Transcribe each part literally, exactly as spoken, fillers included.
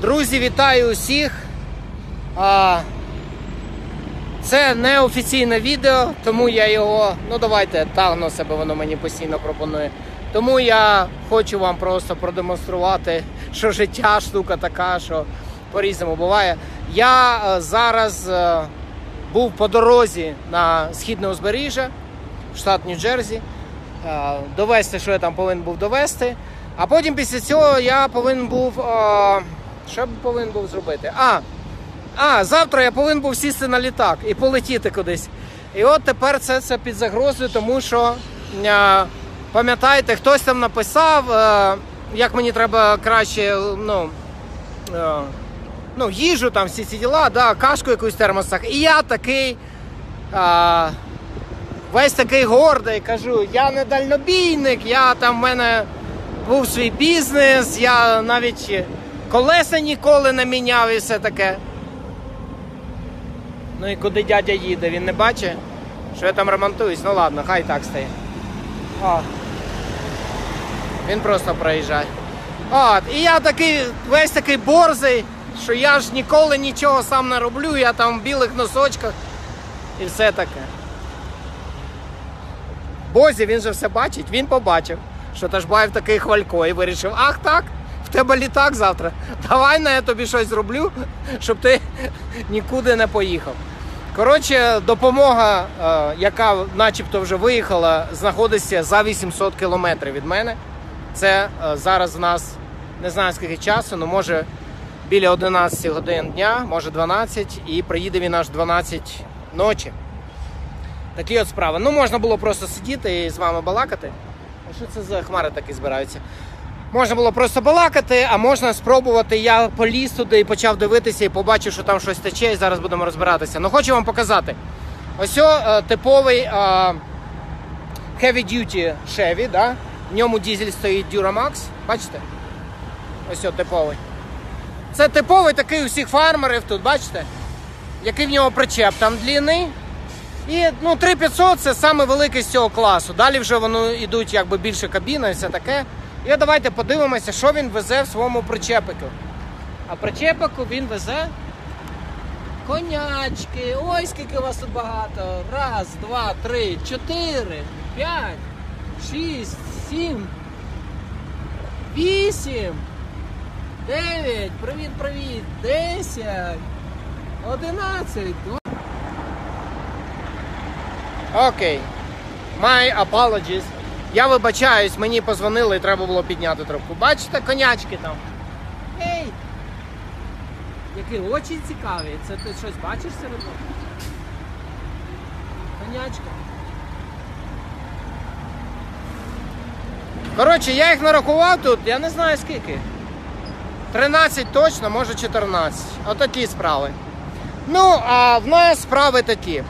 Друзі, вітаю усіх! Це не офіційне відео, тому я його, ну давайте, таг на себе воно мені постійно пропонує. Тому я хочу вам просто продемонструвати, що життя штука така, що по-різному буває. Я зараз був по дорозі на східне узбережжя, штат Нью-Джерсі, довести, що я там повинен був довести. А потім після цього я повинен був, що я повинен був зробити? А, а, завтра я повинен був сісти на літак і полетіти кудись. І от тепер це, це під загрозою, тому що, пам'ятаєте, хтось там написав, як мені треба краще, ну, ну їжу, там всі ці діла, да, кашку якусь в термосах. І я такий, весь такий гордий, кажу, я не дальнобійник, я там в мене... був свій бізнес, я навіть колеса ніколи не міняв і все таке. Ну і куди дядя їде, він не бачить, що я там ремонтуюсь. Ну ладно, хай так стає. О. Він просто проїжджає. От, і я такий, весь такий борзий, що я ж ніколи нічого сам не роблю, я там в білих носочках і все таке. Бозі, він же все бачить, він побачив. Що Ташбаєв такий хвалько і вирішив, ах так, в тебе літак завтра, давай я тобі щось зроблю, щоб ти нікуди не поїхав. Коротше, допомога, яка начебто вже виїхала, знаходиться за вісімсот кілометрів від мене. Це зараз в нас, не знаю скільки часу, але може біля одинадцяти годин дня, може дванадцять, і приїде він аж дванадцять ночі. Такі от справи. Ну, можна було просто сидіти і з вами балакати. Що це за хмари такі збираються? Можна було просто балакати, а можна спробувати. Я поліз туди і почав дивитися, і побачив, що там щось тече, і зараз будемо розбиратися. Ну, хочу вам показати. Ось о, типовий о, heavy-duty Chevy, да? В ньому дизель стоїть Duramax, бачите? Ось о, типовий. Це типовий такий у всіх фармерів тут, бачите? Який в нього причеп там длинний. І, ну, три тисячі п'ятсот – це саме великий з цього класу. Далі вже вони йдуть, якби, більше кабіна і все таке. І давайте подивимося, що він везе в своєму причепику. А причепику він везе конячки. Ой, скільки у вас тут багато. Раз, два, три, чотири, п'ять, шість, сім, вісім, дев'ять, привіт, привіт, десять, одинадцять, дванадцять. Окей, my apologies. Я вибачаюсь, мені позвонили і треба було підняти трубку. Бачите, конячки там. Ей! Які очі цікаві. Це ти щось бачиш серед? Конячка. Коротше, я їх нарахував тут, я не знаю скільки. тринадцять точно, може чотирнадцять. Отакі справи. Ну, а в нас справи такі.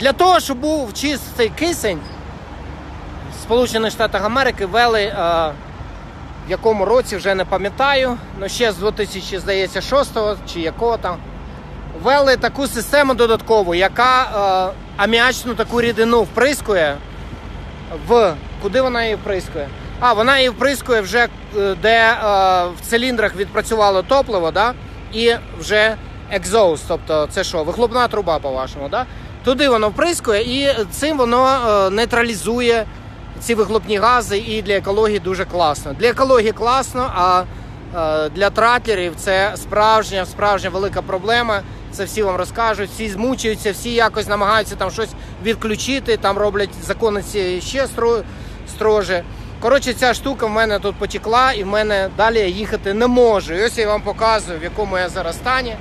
Для того, щоб був чистий кисень, Сполучені Штати Америки ввели, в якому році, вже не пам'ятаю, але ще з дві тисячі шостого чи якого там, ввели таку систему додаткову, яка аміачну таку рідину вприскує, в... куди вона її вприскує? А, вона її вприскує вже, де в циліндрах відпрацювало топливо, да? І вже екзоуст, тобто це що, вихлопна труба, по-вашому, да? Туди воно вприскує і цим воно нейтралізує ці вихлопні гази, і для екології дуже класно. Для екології класно, а для тратлерів це справжня, справжня велика проблема. Це всі вам розкажуть, всі змучуються, всі якось намагаються там щось відключити, там роблять закони ще строже. Коротше, ця штука в мене тут потекла і в мене далі я їхати не можу. І ось я вам показую, в якому я зараз стані.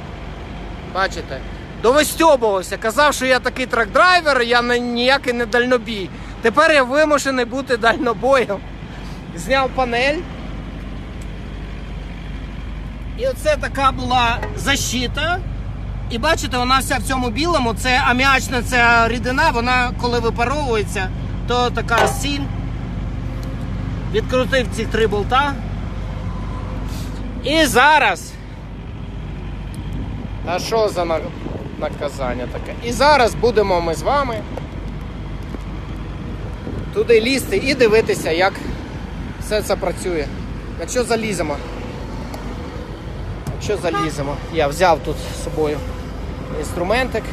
Бачите? Довистьобувався, казав, що я такий трак-драйвер, я ніякий не дальнобій. Тепер я вимушений бути дальнобоєм. Зняв панель. І оце така була защита. І бачите, вона вся в цьому білому, це аміачна ця рідина, вона коли випаровується, то така сіль. Відкрутив ці три болта. І зараз... Та що за... наказання таке. І зараз будемо ми з вами туди лізти і дивитися, як все це працює. Якщо заліземо. що заліземо. Я взяв тут з собою інструментик.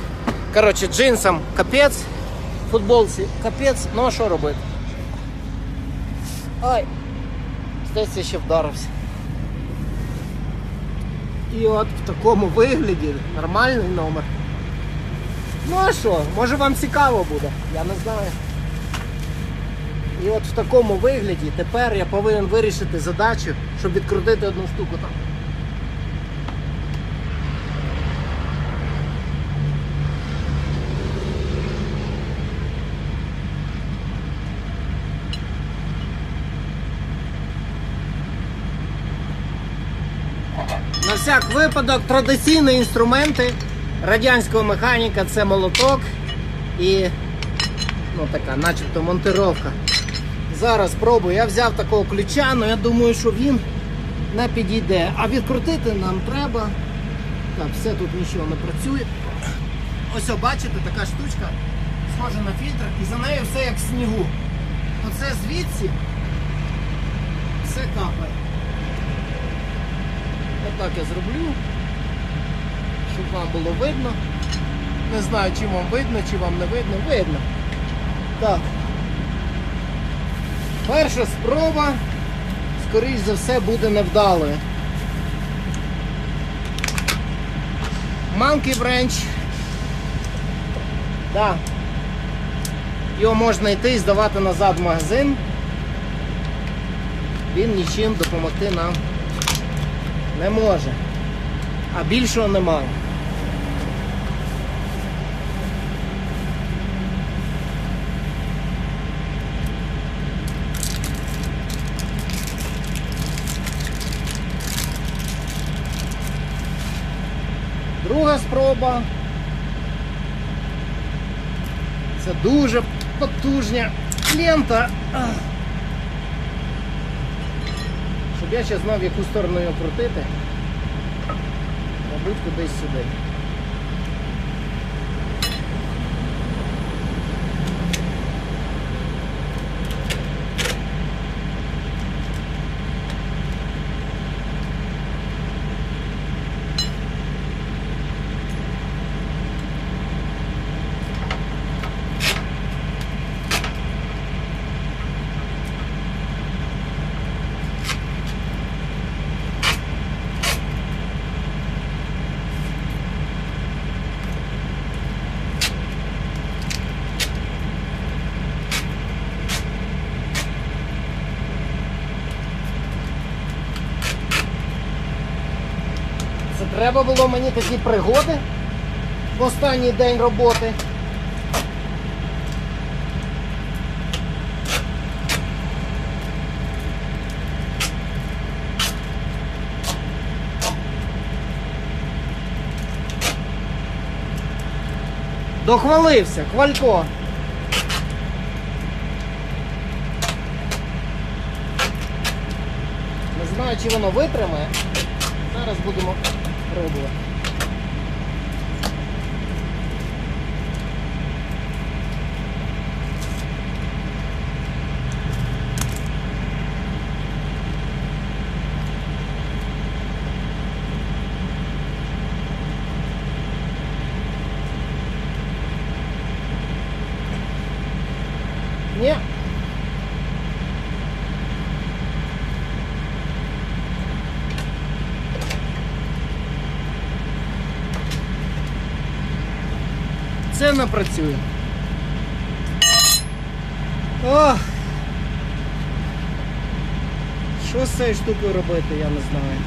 Коротше, джинсам капець, футболці капець, ну а що робити? Ай, здається, ще вдарився. І от в такому вигляді нормальний номер. Ну а що, може вам цікаво буде, я не знаю. І от в такому вигляді тепер я повинен вирішити задачу, щоб відкрутити одну штуку там. На всяк випадок, традиційні інструменти радянського механіка — це молоток і, ну, така начебто монтировка. Зараз пробую. Я взяв такого ключа, але я думаю, що він не підійде. А відкрутити нам треба. Так, все, тут нічого не працює. Ось, бачите, така штучка схожа на фільтр, і за нею все як в снігу. Оце звідси все капає. Отак я зроблю, щоб вам було видно. Не знаю, чи вам видно, чи вам не видно. Видно. Так. Перша спроба, скоріш за все, буде невдалою. Monkey Branch. Да. Його можна йти і здавати назад в магазин. Він нічим допомогти нам не може. А більшого немає. Друга спроба. Це дуже потужна лента. Щоб я ще знав, в яку сторону його крутити. Мабуть, кудись сюди. Треба було мені такі пригоди в останній день роботи. Дохвалився, Хвалько. Не знаю, чи воно витримає. Зараз будемо пробувати. Ні. Це не працює. Ох! Що з цією штукою робити, я не знаю.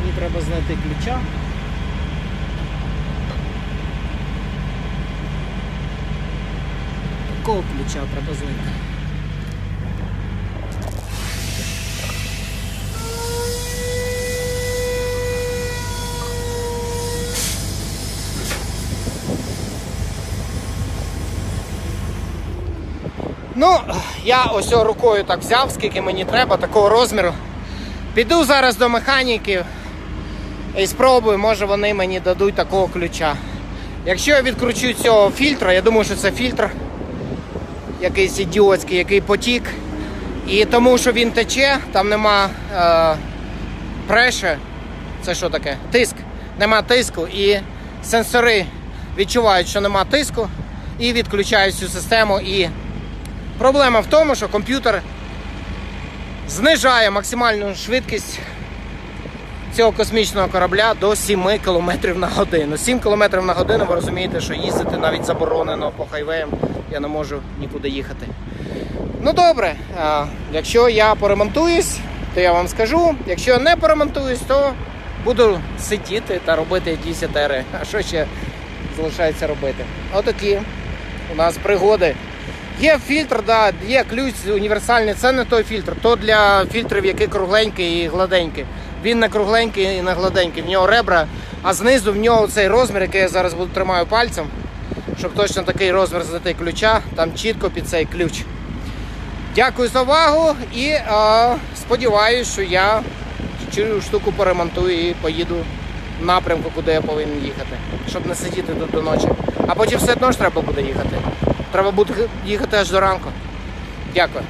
Мені треба знайти ключа. Такого ключа треба знайти. Ну, я ось рукою так взяв, скільки мені треба, такого розміру. Піду зараз до механіків і спробую, може вони мені дадуть такого ключа. Якщо я відкручу цього фільтра, я думаю, що це фільтр якийсь ідіотський, який потік, І тому, що він тече, там нема е, преше, це що таке? Тиск. Нема тиску, і сенсори відчувають, що нема тиску, і відключають цю систему. І проблема в тому, що комп'ютер знижає максимальну швидкість цього космічного корабля до семи кілометрів на годину. сім кілометрів на годину, ви розумієте, що їздити навіть заборонено по хайвеям, я не можу нікуди їхати. Ну добре, якщо я поремонтуюсь, то я вам скажу. Якщо я не поремонтуюсь, то буду сидіти та робити якісь етери. А що ще залишається робити? Отакі у нас пригоди. Є фільтр, да, є ключ універсальний, це не той фільтр, то для фільтрів, які кругленькі і гладенькі. Він не кругленький і не гладенький, в нього ребра, а знизу в нього цей розмір, який я зараз буду тримаю пальцем, щоб точно такий розмір знайти ключа, там чітко під цей ключ. Дякую за увагу і е, сподіваюся, що я цю штуку поремонтую і поїду в напрямку, куди я повинен їхати, щоб не сидіти тут до ночі. А потім все одно ж треба буде їхати. Треба буде їхати аж до ранку. Дякую.